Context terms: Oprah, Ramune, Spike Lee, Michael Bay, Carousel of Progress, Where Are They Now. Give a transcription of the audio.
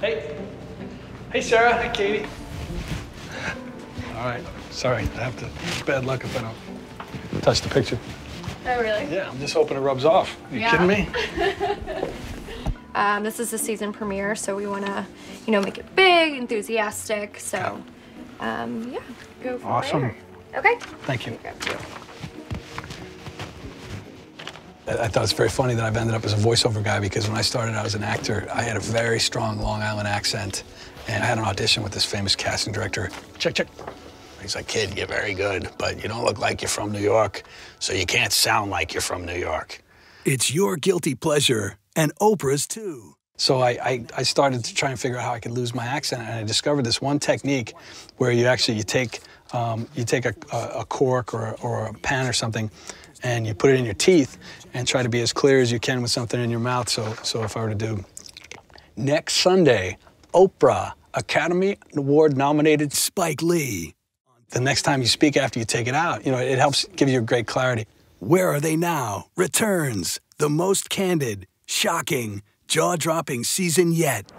Hey Sarah, hey Katie. All right, sorry, I have to, it's bad luck if I don't touch the picture. Oh, really? Yeah, I'm just hoping it rubs off. Are you kidding me? This is the season premiere, so we want to, you know, make it big, enthusiastic, so, yeah, go for it. Awesome. There. Okay. Thank you. I thought it's very funny that I've ended up as a voiceover guy because when I started out as an actor, I had a very strong Long Island accent, and I had an audition with this famous casting director. Check. He's like, kid, you're very good, but you don't look like you're from New York, so you can't sound like you're from New York. It's your guilty pleasure, and Oprah's too. So I started to try and figure out how I could lose my accent, and I discovered this one technique where you actually, you take a cork or a pen or something, and you put it in your teeth and try to be as clear as you can with something in your mouth. So if I were to do, next Sunday, Oprah, Academy Award nominated Spike Lee. The next time you speak after you take it out, you know, it helps give you great clarity. Where Are They Now? Returns. The most candid, shocking, jaw-dropping season yet.